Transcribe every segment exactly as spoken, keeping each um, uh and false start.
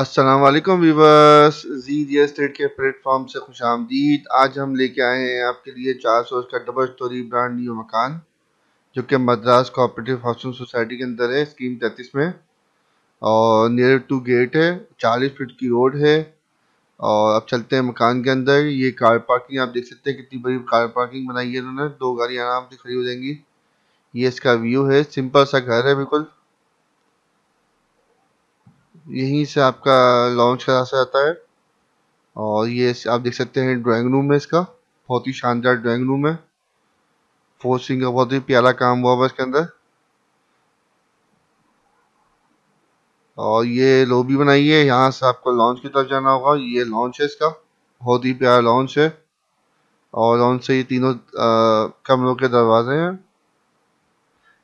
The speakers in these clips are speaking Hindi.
अस्सलाम वालेकुम व्यूवर्स, जी रियल एस्टेट के प्लेटफॉर्म से खुश आमदीद। आज हम लेके आए हैं आपके लिए चार सौ का डबल स्टोरी ब्रांड न्यू मकान जो कि मद्रास कोऑपरेटिव हाउसिंग सोसाइटी के अंदर है, स्कीम तैंतीस में, और नियर टू गेट है, चालीस फीट की रोड है। और अब चलते हैं मकान के अंदर। ये कार पार्किंग आप देख सकते हैं, कितनी बड़ी कार पार्किंग बनाई है इन्होंने, दो गाड़ी आराम से खड़ी हो जाएंगी। ये इसका व्यू है, सिंपल सा घर है बिल्कुल। यहीं से आपका लॉन्च का रास्ता आता है। और ये आप देख सकते हैं ड्राइंग रूम है इसका, बहुत ही शानदार ड्राइंग रूम है। फोर्सिंग का बहुत ही प्यारा काम हुआ हुआ इसके अंदर। और ये लॉबी बनाई है, यहाँ से आपको लॉन्च की तरफ जाना होगा। ये लॉन्च है इसका, बहुत ही प्यारा लॉन्च है। और लॉन्च से ये तीनों कमरों के दरवाजे हैं।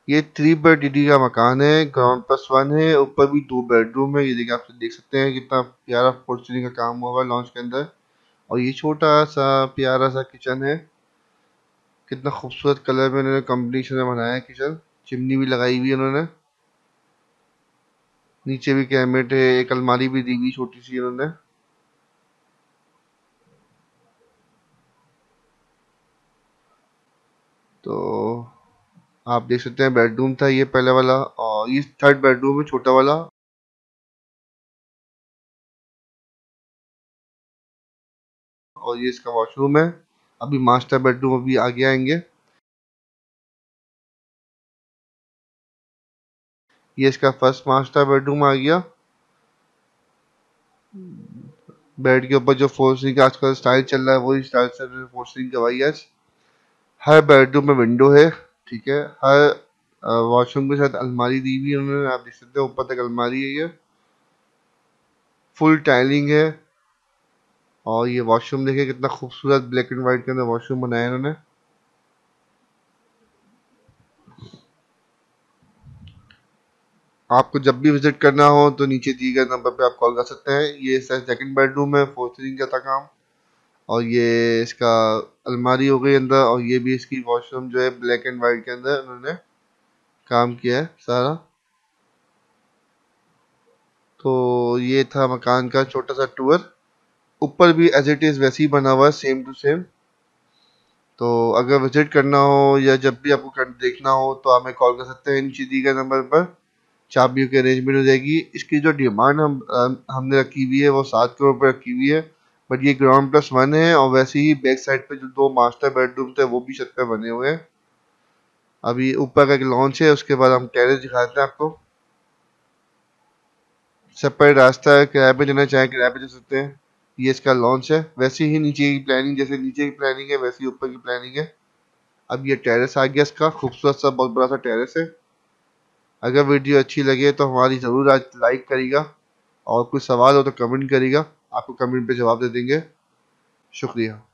ये थ्री बेड डी डी का मकान है, ग्राउंड प्लस वन है, ऊपर भी दो बेडरूम है। ये देखिए, आप देख सकते हैं कितना प्यारा फोर्चुनिंग का काम हुआ हुआ है लॉन्च के अंदर। और ये छोटा सा प्यारा सा किचन है, कितना खूबसूरत कलर में इन्होंने कॉम्बिनेशन में बनाया है किचन। चिमनी भी लगाई हुई है इन्होंने, नीचे भी कैबिनेट है, एक अलमारी भी दी हुई छोटी सी इन्होंने। तो आप देख सकते हैं बेडरूम था ये पहले वाला, और ये थर्ड बेडरूम है छोटा वाला। और ये इसका वॉशरूम है। अभी मास्टर बेडरूम अभी आगे आएंगे। ये इसका फर्स्ट मास्टर बेडरूम आ गया। बेड के ऊपर जो फोर्सिंग का आजकल स्टाइल चल रहा है, वही स्टाइल से फोर्सिंग करवाई है। हर बेडरूम में विंडो है, ठीक है। हर वॉशरूम के साथ अलमारी दी हुई है उन्होंने, आप देख सकते हैं ऊपर तक अलमारी है। ये फुल टाइलिंग है। और ये वॉशरूम देखिए, कितना खूबसूरत ब्लैक एंड वाइट के अंदर वॉशरूम बनाया है इन्होंने। आपको जब भी विजिट करना हो तो नीचे दिए गए नंबर पे आप कॉल कर सकते हैं। ये इसका सेकंड बेडरूम है, फोर्थ रिंग का था काम। और ये इसका अलमारी हो गई अंदर। और ये भी इसकी वॉशरूम जो है ब्लैक एंड वाइट के अंदर उन्होंने काम किया है सारा। तो ये था मकान का छोटा सा टूर। ऊपर भी एज इट इज़ वैसे ही बना हुआ है, सेम टू सेम। तो अगर विजिट करना हो या जब भी आपको देखना हो तो आप हमें कॉल कर सकते हैं नीचे दिए गए नंबर पर। चाबियों की अरेंजमेंट हो जाएगी। इसकी जो डिमांड हम हमने रखी हुई है वो सात करोड़ रुपये रखी हुई है, बट ये ग्राउंड प्लस वन है। और वैसे ही बैक साइड पे जो दो मास्टर बेडरूम थे वो भी छत पे बने हुए हैं। अभी ऊपर का एक लॉन्च है, उसके बाद हम टेरेस दिखा देते हैं आपको। सेपरेट रास्ता है, किराए पे लेना चाहे किराए पे ले सकते हैं। ये इसका लॉन्च है। वैसे ही नीचे की प्लानिंग, जैसे नीचे की प्लानिंग है वैसे ही ऊपर की प्लानिंग है। अब ये टेरेस आ गया इसका, खूबसूरत सा बहुत बड़ा सा टेरेस है। अगर वीडियो अच्छी लगे तो हमारी ज़रूर आज लाइक करिएगा, और कुछ सवाल हो तो कमेंट करिएगा, आपको कमेंट पे जवाब दे देंगे। शुक्रिया।